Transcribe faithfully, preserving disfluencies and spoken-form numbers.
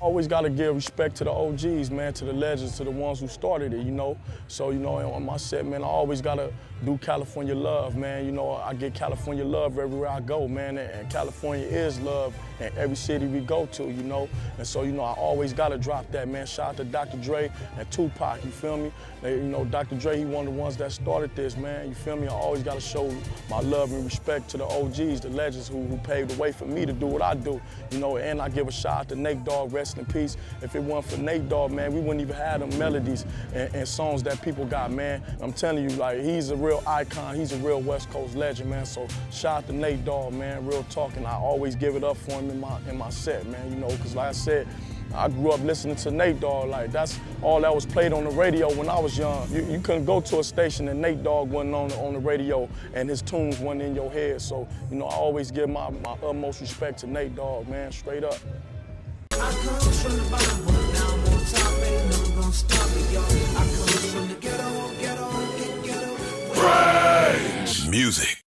Always got to give respect to the O Gs, man, to the legends, to the ones who started it, you know? So, you know, on my set, man, I always got to do California love, man. You know, I get California love everywhere I go, man, and California is love in every city we go to, you know? And so, you know, I always got to drop that, man. Shout out to Doctor Dre and Tupac, you feel me? They, you know, Doctor Dre, he one of the ones that started this, man, you feel me? I always got to show my love and respect to the O Gs, the legends who, who paved the way for me to do what I do, you know? And I give a shout out to Nate Dogg, rest in peace. If it wasn't for Nate Dogg, man, we wouldn't even have them melodies and, and songs that people got, man. I'm telling you, like, he's a real icon. He's a real West Coast legend, man. So shout out to Nate Dogg, man, real talk. And I always give it up for him in my, in my set, man, you know, because like I said, I grew up listening to Nate Dogg. Like, that's all that was played on the radio when I was young. You, you couldn't go to a station and Nate Dogg wasn't on the, on the radio and his tunes wasn't in your head. So, you know, I always give my, my utmost respect to Nate Dogg, man, straight up. I come from the bottom, but now I'm on top, ain't nothing gonna stop me, y'all. I come from the ghetto, ghetto, ghetto, ghetto. Music.